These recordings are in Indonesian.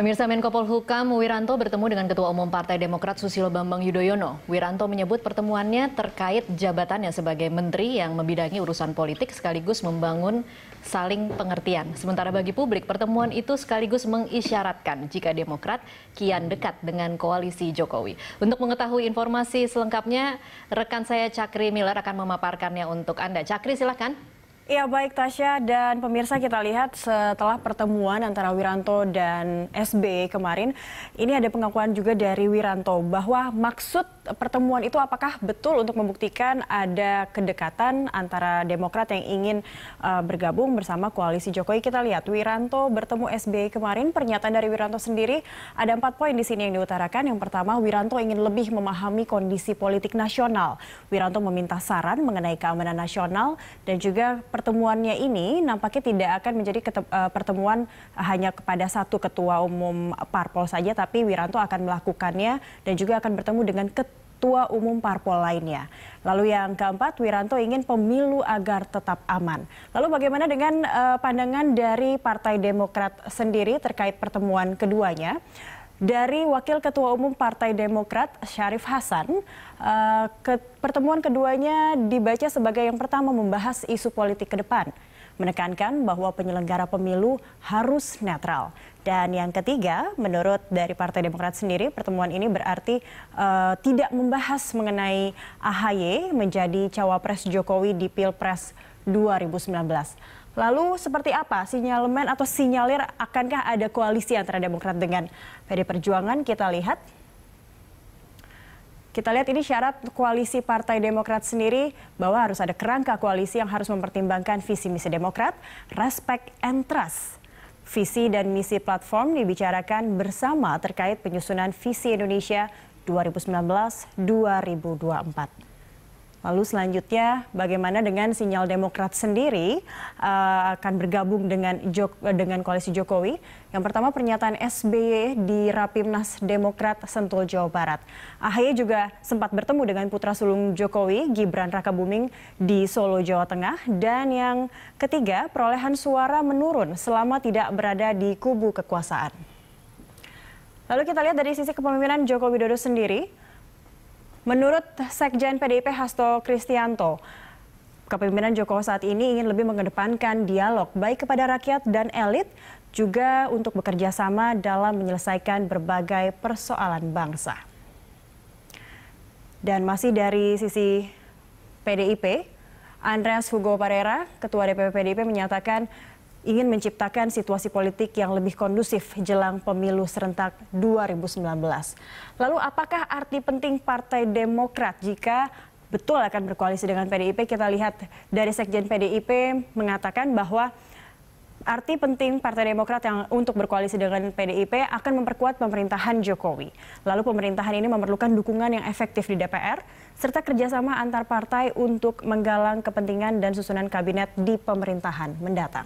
Pemirsa, Menko Polhukam Wiranto bertemu dengan Ketua Umum Partai Demokrat Susilo Bambang Yudhoyono. Wiranto menyebut pertemuannya terkait jabatannya sebagai menteri yang membidangi urusan politik sekaligus membangun saling pengertian. Sementara bagi publik, pertemuan itu sekaligus mengisyaratkan jika Demokrat kian dekat dengan koalisi Jokowi. Untuk mengetahui informasi selengkapnya, rekan saya Cakri Miller akan memaparkannya untuk Anda. Cakri, silakan. Ya, baik Tasya dan pemirsa, kita lihat setelah pertemuan antara Wiranto dan SBY kemarin, ini ada pengakuan juga dari Wiranto bahwa maksud pertemuan itu apakah betul untuk membuktikan ada kedekatan antara Demokrat yang ingin bergabung bersama koalisi Jokowi. Kita lihat Wiranto bertemu SBY kemarin, pernyataan dari Wiranto sendiri ada 4 poin di sini yang diutarakan. Yang pertama, Wiranto ingin lebih memahami kondisi politik nasional. Wiranto meminta saran mengenai keamanan nasional dan juga pertemuannya ini nampaknya tidak akan menjadi pertemuan hanya kepada satu ketua umum parpol saja, tapi Wiranto akan melakukannya dan juga akan bertemu dengan ketua umum parpol lainnya. Lalu yang keempat, Wiranto ingin pemilu agar tetap aman. Lalu bagaimana dengan pandangan dari Partai Demokrat sendiri terkait pertemuan keduanya? Dari Wakil Ketua Umum Partai Demokrat, Syarif Hasan, pertemuan keduanya dibaca sebagai yang pertama membahas isu politik ke depan, menekankan bahwa penyelenggara pemilu harus netral. Dan yang ketiga, menurut dari Partai Demokrat sendiri, pertemuan ini berarti tidak membahas mengenai AHY menjadi cawapres Jokowi di Pilpres 2019. Lalu seperti apa sinyalemen atau sinyalir akankah ada koalisi antara Demokrat dengan PD Perjuangan? Kita lihat ini syarat koalisi Partai Demokrat sendiri bahwa harus ada kerangka koalisi yang harus mempertimbangkan visi misi Demokrat, respect and trust. Visi dan misi platform dibicarakan bersama terkait penyusunan visi Indonesia 2019-2024. Lalu selanjutnya, bagaimana dengan sinyal Demokrat sendiri akan bergabung dengan koalisi Jokowi? Yang pertama, pernyataan SBY di Rapimnas Demokrat Sentul, Jawa Barat. AHY juga sempat bertemu dengan putra sulung Jokowi, Gibran Rakabuming, di Solo, Jawa Tengah. Dan yang ketiga, perolehan suara menurun selama tidak berada di kubu kekuasaan. Lalu kita lihat dari sisi kepemimpinan Joko Widodo sendiri. Menurut Sekjen PDIP Hasto Kristiyanto, kepemimpinan Jokowi saat ini ingin lebih mengedepankan dialog baik kepada rakyat dan elit, juga untuk bekerja sama dalam menyelesaikan berbagai persoalan bangsa. Dan masih dari sisi PDIP, Andreas Hugo Parera, Ketua DPP PDIP, menyatakan ingin menciptakan situasi politik yang lebih kondusif jelang pemilu serentak 2019. Lalu apakah arti penting Partai Demokrat jika betul akan berkoalisi dengan PDIP? Kita lihat dari Sekjen PDIP mengatakan bahwa arti penting Partai Demokrat yang untuk berkoalisi dengan PDIP akan memperkuat pemerintahan Jokowi. Lalu pemerintahan ini memerlukan dukungan yang efektif di DPR, serta kerjasama antar partai untuk menggalang kepentingan dan susunan kabinet di pemerintahan mendatang.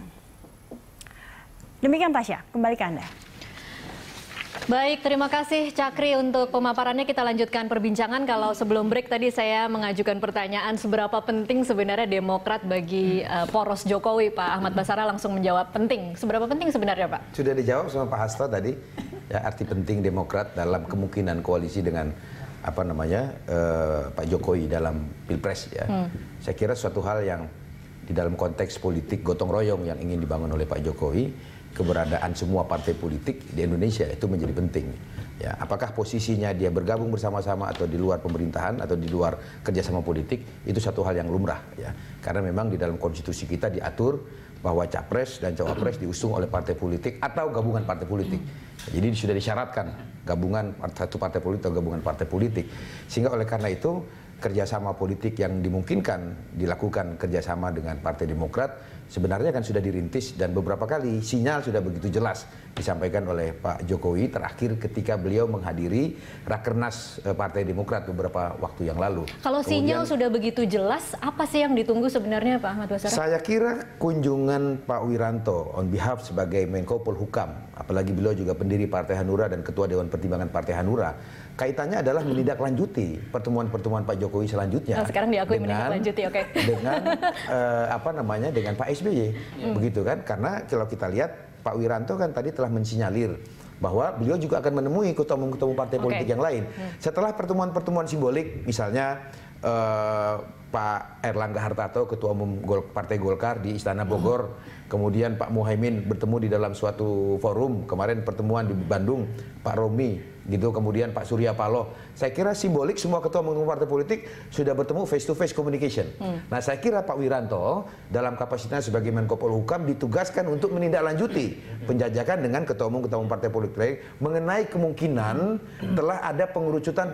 Demikian Tasya, kembali ke Anda. Baik, terima kasih Cakri untuk pemaparannya. Kita lanjutkan perbincangan. Kalau sebelum break tadi saya mengajukan pertanyaan seberapa penting sebenarnya Demokrat bagi poros Jokowi, Pak Ahmad Basarah langsung menjawab penting. Seberapa penting sebenarnya, Pak? Sudah dijawab sama Pak Hasto tadi. Ya, arti penting Demokrat dalam kemungkinan koalisi dengan Pak Jokowi dalam Pilpres ya. Saya kira suatu hal yang di dalam konteks politik gotong royong yang ingin dibangun oleh Pak Jokowi, keberadaan semua partai politik di Indonesia itu menjadi penting. Ya, apakah posisinya dia bergabung bersama-sama atau di luar pemerintahan atau di luar kerjasama politik, itu satu hal yang lumrah. Ya. Karena memang di dalam konstitusi kita diatur bahwa capres dan cawapres diusung oleh partai politik atau gabungan partai politik. Jadi sudah disyaratkan gabungan satu partai politik atau gabungan partai politik. Sehingga oleh karena itu, kerjasama politik yang dimungkinkan dilakukan kerjasama dengan Partai Demokrat sebenarnya kan sudah dirintis dan beberapa kali sinyal sudah begitu jelas disampaikan oleh Pak Jokowi terakhir ketika beliau menghadiri Rakernas Partai Demokrat beberapa waktu yang lalu. Kalau sinyal sudah begitu jelas, apa sih yang ditunggu sebenarnya Pak Ahmad Basarah? Saya kira kunjungan Pak Wiranto on behalf sebagai Menko Polhukam, apalagi beliau juga pendiri Partai Hanura dan Ketua Dewan Pertimbangan Partai Hanura, kaitannya adalah menindaklanjuti pertemuan-pertemuan Pak Jokowi selanjutnya. Nah, sekarang diakui menindaklanjuti, oke. Dengan dengan Pak SBY, begitu kan? Karena kalau kita lihat Pak Wiranto kan tadi telah mensinyalir bahwa beliau juga akan menemui ketua umum partai politik yang lain. Setelah pertemuan-pertemuan simbolik, misalnya Pak Airlangga Hartarto, ketua umum Partai Golkar di Istana Bogor, kemudian Pak Muhaimin bertemu di dalam suatu forum, kemarin pertemuan di Bandung, Pak Romi, gitu, kemudian Pak Surya Paloh. Saya kira simbolik semua ketua umum partai politik sudah bertemu face to face communication. Nah, saya kira Pak Wiranto dalam kapasitasnya sebagai Menko Polhukam ditugaskan untuk menindaklanjuti penjajakan dengan ketua umum partai politik mengenai kemungkinan telah ada pengerucutan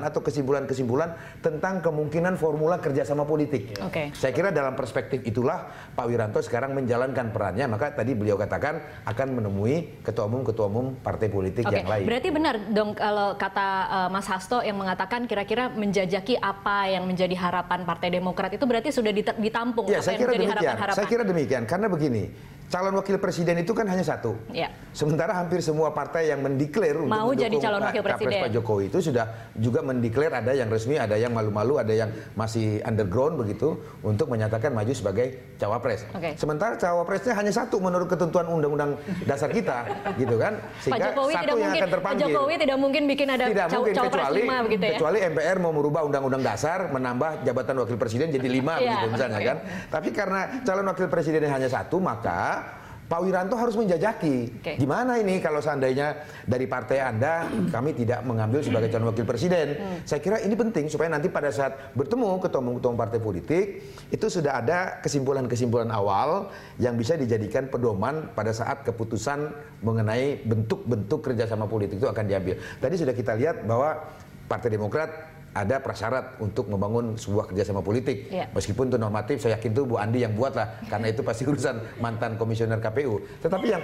atau kesimpulan-kesimpulan tentang kemungkinan formula kerjasama politik. Saya kira dalam perspektif itulah Pak Wiranto sekarang menjalankan perannya, maka tadi beliau katakan akan menemui ketua umum partai politik yang lain. Berarti benar dong kalau kata Mas Hasto yang mengatakan kira-kira menjajaki apa yang menjadi harapan Partai Demokrat, itu berarti sudah ditampung ya, apa yang menjadi harapan-harapan. Saya kira demikian, karena begini, calon wakil presiden itu kan hanya satu. Ya. Sementara hampir semua partai yang mendeklar untuk mau jadi calon wakil presiden Pak Jokowi itu sudah juga mendeklar, ada yang resmi, ada yang malu-malu, ada yang masih underground begitu untuk menyatakan maju sebagai cawapres. Sementara cawapresnya hanya satu menurut ketentuan undang-undang dasar kita, gitu kan? Sehingga Pak Jokowi satu tidak yang mungkin akan terpanggil. Pak Jokowi tidak mungkin bikin ada cawapres 5 begitu ya. Kecuali MPR mau merubah undang-undang dasar menambah jabatan wakil presiden jadi 5 begitu misalnya kan. Tapi karena calon wakil presidennya hanya satu, maka Pak Wiranto harus menjajaki, gimana ini kalau seandainya dari partai Anda kami tidak mengambil sebagai calon wakil presiden. Saya kira ini penting supaya nanti pada saat bertemu ketua umum partai politik itu sudah ada kesimpulan-kesimpulan awal yang bisa dijadikan pedoman pada saat keputusan mengenai bentuk-bentuk kerjasama politik itu akan diambil. Tadi sudah kita lihat bahwa Partai Demokrat ada prasyarat untuk membangun sebuah kerjasama politik, meskipun itu normatif, saya yakin itu Bu Andi yang buat lah, karena itu pasti urusan mantan komisioner KPU. Tetapi yang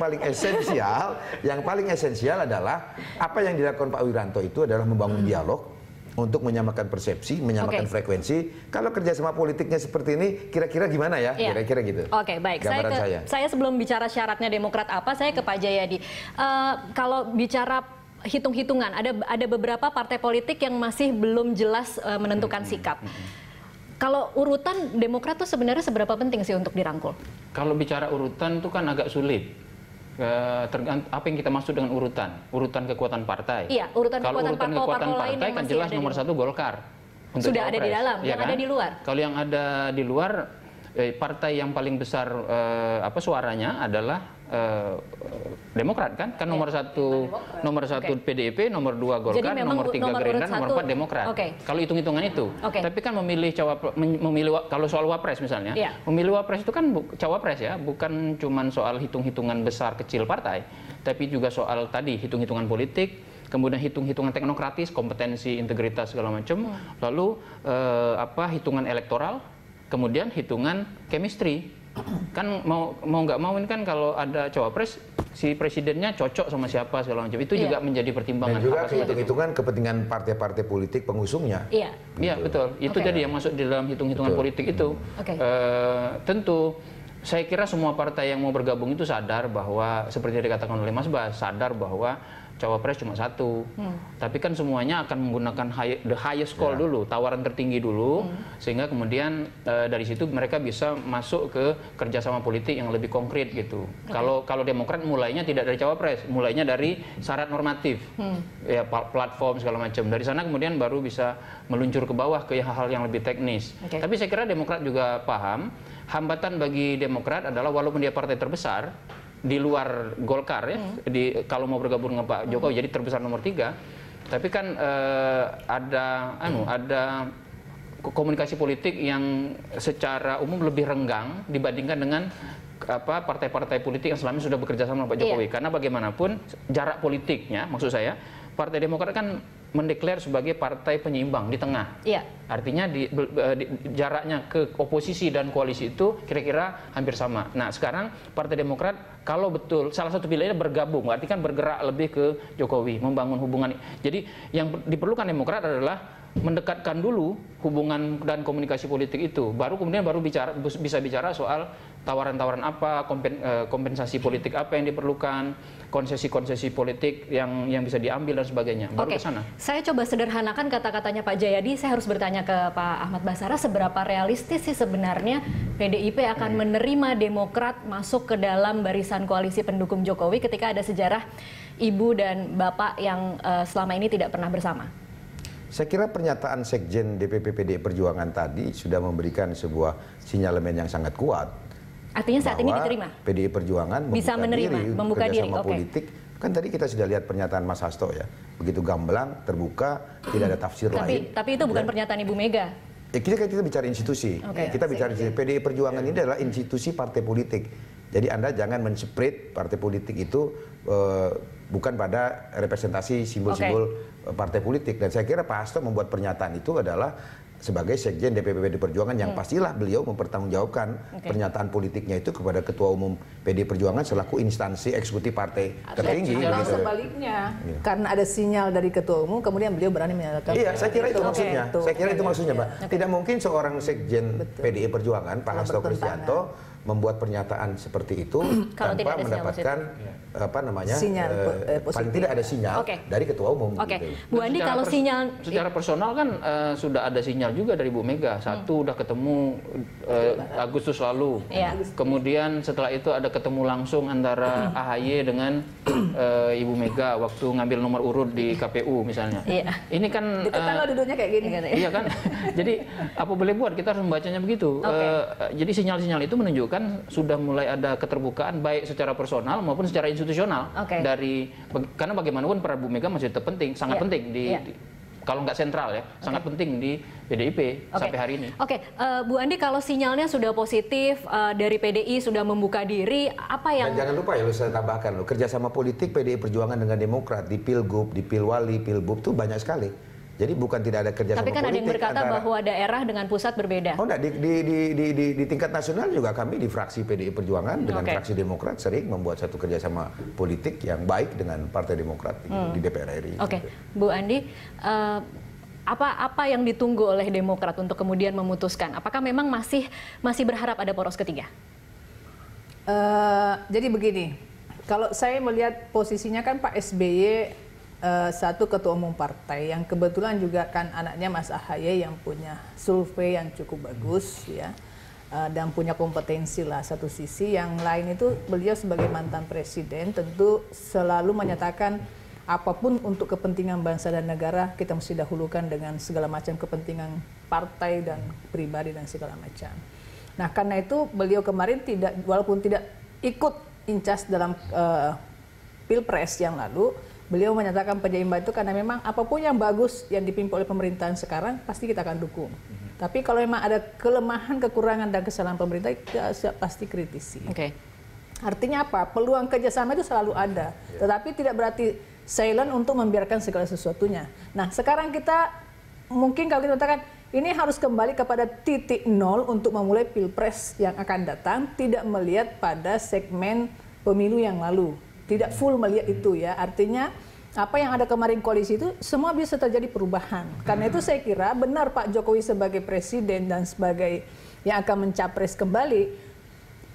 paling esensial adalah apa yang dilakukan Pak Wiranto itu adalah membangun dialog untuk menyamakan persepsi, menyamakan frekuensi. Kalau kerjasama politiknya seperti ini, kira-kira gimana ya? Kira-kira gitu. Baik. Saya sebelum bicara syaratnya Demokrat apa, saya ke Pak Jayadi. Kalau bicara hitung-hitungan, ada beberapa partai politik yang masih belum jelas menentukan sikap. Kalau urutan Demokrat tuh sebenarnya seberapa penting sih untuk dirangkul? Kalau bicara urutan itu kan agak sulit. Tergantung apa yang kita maksud dengan urutan kekuatan partai. Iya, urutan kekuatan partai kan jelas nomor 1 Golkar. Untuk sudah ada di dalam, ya yang ada di luar. Kalau yang ada di luar, partai yang paling besar suaranya adalah Demokrat kan nomor satu PDIP, nomor 2 Golkar, nomor 3 Gerindra, nomor 4 Demokrat. Kalau hitung-hitungan itu, tapi kan kalau soal wapres misalnya, memilih wapres itu kan cawapres ya, bukan cuman soal hitung-hitungan besar kecil partai, tapi juga soal tadi hitung-hitungan politik, kemudian hitung-hitungan teknokratis, kompetensi, integritas segala macam, lalu hitungan elektoral, kemudian hitungan chemistry. Kan mau nggak mau ini kan kalau ada cawapres si presidennya cocok sama siapa segala macam, itu juga menjadi pertimbangan. Dan juga hitung-hitungan kepentingan partai-partai politik pengusungnya. Iya betul. Itu jadi yang masuk di dalam hitung-hitungan politik itu. Tentu saya kira semua partai yang mau bergabung itu sadar bahwa seperti yang dikatakan oleh Mas Bas, sadar bahwa cawapres cuma satu, tapi kan semuanya akan menggunakan the highest call dulu, tawaran tertinggi dulu, sehingga kemudian dari situ mereka bisa masuk ke kerjasama politik yang lebih konkret gitu. Kalau Demokrat mulainya tidak dari cawapres, mulainya dari syarat normatif, ya platform segala macam. Dari sana kemudian baru bisa meluncur ke bawah ke hal-hal yang lebih teknis. Tapi saya kira Demokrat juga paham hambatan bagi Demokrat adalah walaupun dia partai terbesar di luar Golkar ya, kalau mau bergabung dengan Pak Jokowi jadi terbesar nomor 3, tapi kan ada komunikasi politik yang secara umum lebih renggang dibandingkan dengan partai-partai politik yang selama ini sudah bekerja sama dengan Pak Jokowi. Karena bagaimanapun jarak politiknya, maksud saya Partai Demokrat kan mendeklar sebagai partai penyeimbang di tengah. Artinya jaraknya ke oposisi dan koalisi itu kira-kira hampir sama. Nah sekarang Partai Demokrat kalau betul salah satu pilihannya bergabung, artinya kan bergerak lebih ke Jokowi, membangun hubungan. Jadi yang diperlukan Demokrat adalah mendekatkan dulu hubungan dan komunikasi politik itu, baru kemudian bisa bicara soal tawaran-tawaran apa, kompensasi politik apa yang diperlukan, konsesi-konsesi politik yang bisa diambil dan sebagainya. Baru ke sana. Saya coba sederhanakan kata-katanya Pak Jayadi. Saya harus bertanya ke Pak Ahmad Basarah, seberapa realistis sih sebenarnya PDIP akan menerima Demokrat masuk ke dalam barisan koalisi pendukung Jokowi ketika ada sejarah ibu dan bapak yang selama ini tidak pernah bersama? Saya kira pernyataan Sekjen DPP PDI Perjuangan tadi sudah memberikan sebuah sinyalemen yang sangat kuat. Artinya saat ini diterima. PDI Perjuangan bisa menerima, membuka diri politik. Kan tadi kita sudah lihat pernyataan Mas Hasto ya, begitu gamblang, terbuka, tidak ada tafsir lain. Tapi itu bukan pernyataan Ibu Mega. Ya, kita bicara institusi. Kita bicara PDI Perjuangan ini adalah institusi partai politik. Jadi Anda jangan men-spread partai politik itu bukan pada representasi simbol-simbol partai politik. Dan saya kira Pak Hasto membuat pernyataan itu adalah sebagai Sekjen DPP PDI Perjuangan yang pastilah beliau mempertanggungjawabkan pernyataan politiknya itu kepada Ketua Umum PDI Perjuangan selaku instansi eksekutif partai tertinggi. Atau gitu. Sebaliknya, karena ada sinyal dari Ketua Umum, kemudian beliau berani menyatakan. Iya, saya kira itu maksudnya. Saya kira itu maksudnya, Mbak. Tidak mungkin seorang Sekjen PDI Perjuangan, Pak Hasto Kristiyanto, membuat pernyataan seperti itu tanpa mendapatkan apa namanya sinyal, paling tidak ada sinyal dari Ketua Umum. Gitu. Bu Andi, kalau sinyal secara personal kan sudah ada sinyal juga dari Bu Mega. Satu udah ketemu Agustus lalu, kemudian setelah itu ada ketemu langsung antara AHY dengan Ibu Mega waktu ngambil nomor urut di KPU misalnya. Ini kan duduknya kayak gini. Iya kan. Jadi apa boleh buat, kita harus membacanya begitu. Jadi sinyal-sinyal itu menunjukkan kan sudah mulai ada keterbukaan baik secara personal maupun secara institusional dari, karena bagaimanapun peran Bu Mega masih tetap penting, sangat penting di, kalau nggak sentral ya, sangat penting di PDIP sampai hari ini. Bu Andi, kalau sinyalnya sudah positif dari PDI sudah membuka diri, apa yang... Dan jangan lupa ya, saya tambahkan loh, kerjasama politik PDI Perjuangan dengan Demokrat di Pilgub, di Pilwali, Pilbub itu banyak sekali. Jadi bukan tidak ada kerjasama politik. Tapi kan ada yang berkata bahwa daerah dengan pusat berbeda. Oh enggak, di tingkat nasional juga kami di fraksi PDI Perjuangan dengan fraksi Demokrat sering membuat satu kerjasama politik yang baik dengan Partai Demokrat di DPR RI. Bu Andi, apa yang ditunggu oleh Demokrat untuk kemudian memutuskan? Apakah memang masih berharap ada poros ketiga? Jadi begini, kalau saya melihat posisinya kan Pak SBY satu ketua umum partai yang kebetulan juga kan anaknya Mas AHY yang punya survei yang cukup bagus ya, dan punya kompetensi lah satu sisi. Yang lain itu beliau sebagai mantan presiden tentu selalu menyatakan apapun untuk kepentingan bangsa dan negara kita mesti dahulukan dengan segala macam kepentingan partai dan pribadi dan segala macam. Nah karena itu beliau kemarin tidak, walaupun tidak ikut incas dalam pilpres yang lalu, beliau menyatakan penjaimba itu karena memang apapun yang bagus yang dipimpin oleh pemerintahan sekarang pasti kita akan dukung. Tapi kalau memang ada kelemahan, kekurangan dan kesalahan pemerintah kita pasti kritisi. Artinya apa? Peluang kerjasama itu selalu ada, tetapi tidak berarti silent untuk membiarkan segala sesuatunya. Nah sekarang kita mungkin kalau kita katakan ini harus kembali kepada titik nol untuk memulai pilpres yang akan datang, tidak melihat pada segmen pemilu yang lalu. Tidak full melihat itu ya, artinya apa yang ada kemarin koalisi itu semua bisa terjadi perubahan. Karena itu saya kira benar Pak Jokowi sebagai presiden dan sebagai yang akan mencapres kembali,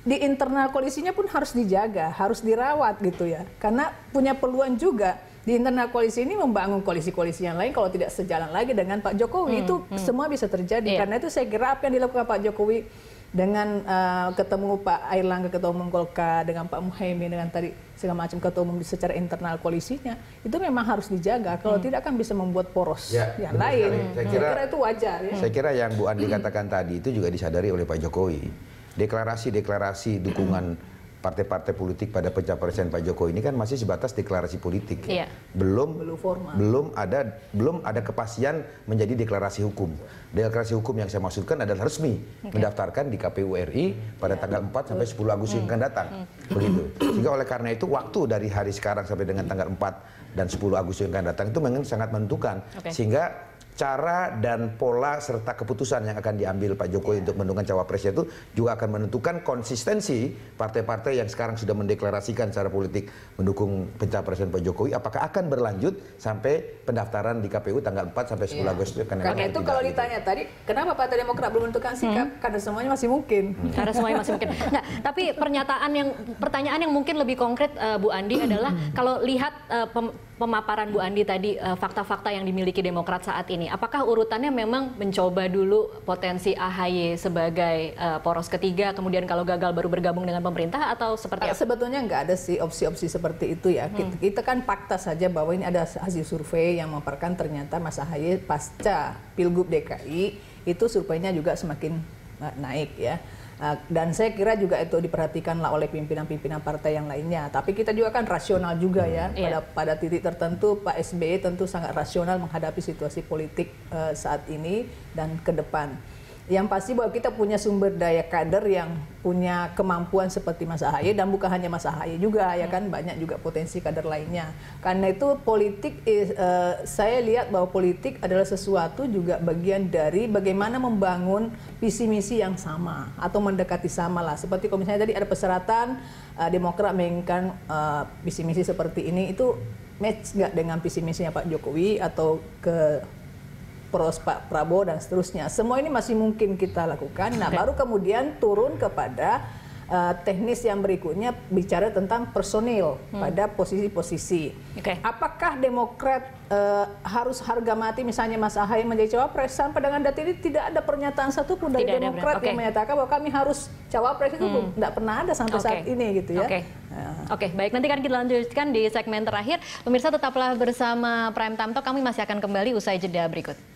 di internal koalisinya pun harus dijaga, harus dirawat gitu ya. Karena punya peluang juga di internal koalisi ini membangun koalisi-koalisi yang lain kalau tidak sejalan lagi dengan Pak Jokowi, itu semua bisa terjadi. Karena itu saya kira apa yang dilakukan Pak Jokowi dengan ketemu Pak Airlangga Ketua Umum Golkar, dengan Pak Muhaimin, dengan tadi segala macam ketua umum secara internal koalisinya, itu memang harus dijaga. Kalau tidak kan bisa membuat poros yang lain. Saya kira itu wajar. Saya kira yang Bu Andi katakan tadi itu juga disadari oleh Pak Jokowi. Deklarasi-deklarasi dukungan partai-partai politik pada pencapresan Pak Jokowi ini kan masih sebatas deklarasi politik. Belum ada kepastian menjadi deklarasi hukum. Deklarasi hukum yang saya maksudkan adalah resmi mendaftarkan di KPU RI pada tanggal 4 sampai 10 Agustus yang akan datang. Begitu. Sehingga oleh karena itu waktu dari hari sekarang sampai dengan tanggal 4 dan 10 Agustus yang akan datang itu memang sangat menentukan. Sehingga cara dan pola serta keputusan yang akan diambil Pak Jokowi untuk menentukan cawapresnya itu juga akan menentukan konsistensi partai-partai yang sekarang sudah mendeklarasikan secara politik mendukung pencapresan Pak Jokowi, apakah akan berlanjut sampai pendaftaran di KPU tanggal 4 sampai 10 Agustus. Karena itu kalau ditanya tadi, kenapa Partai Demokrat belum menentukan sikap? Karena semuanya masih mungkin. Karena semuanya masih mungkin. Nah, tapi pertanyaan yang mungkin lebih konkret Bu Andi adalah kalau lihat pemaparan Bu Andi tadi, fakta-fakta yang dimiliki Demokrat saat ini, apakah urutannya memang mencoba dulu potensi AHY sebagai poros ketiga, kemudian kalau gagal baru bergabung dengan pemerintah, atau seperti apa? Sebetulnya nggak ada sih opsi-opsi seperti itu ya. Kita kan fakta saja bahwa ini ada hasil survei yang memaparkan ternyata Mas AHY pasca Pilgub DKI itu surveinya juga semakin naik ya. Dan saya kira juga itu diperhatikanlah oleh pimpinan-pimpinan partai yang lainnya. Tapi kita juga kan rasional juga ya. Pada titik tertentu Pak SBY tentu sangat rasional menghadapi situasi politik saat ini dan ke depan. Yang pasti bahwa kita punya sumber daya kader yang punya kemampuan seperti Mas AHY, dan bukan hanya Mas AHY juga ya kan, banyak juga potensi kader lainnya. Karena itu politik, saya lihat bahwa politik adalah sesuatu juga bagian dari bagaimana membangun visi misi yang sama atau mendekati sama lah. Seperti kalau misalnya tadi ada persyaratan Demokrat menginginkan visi misi seperti ini, itu match nggak dengan visi misinya Pak Jokowi atau ke Pros Pak Prabowo dan seterusnya. Semua ini masih mungkin kita lakukan. Nah, baru kemudian turun kepada teknis yang berikutnya, bicara tentang personil pada posisi-posisi. Apakah Demokrat harus harga mati misalnya Mas AHY menjadi cawapres? Sampai dengan detik ini tidak ada pernyataan satupun dari Demokrat yang menyatakan bahwa kami harus cawapres, itu tidak pernah ada sampai saat ini gitu ya. Oke, baik, nanti kan kita lanjutkan di segmen terakhir. Pemirsa tetaplah bersama Prime Time Talk, kami masih akan kembali usai jeda berikut.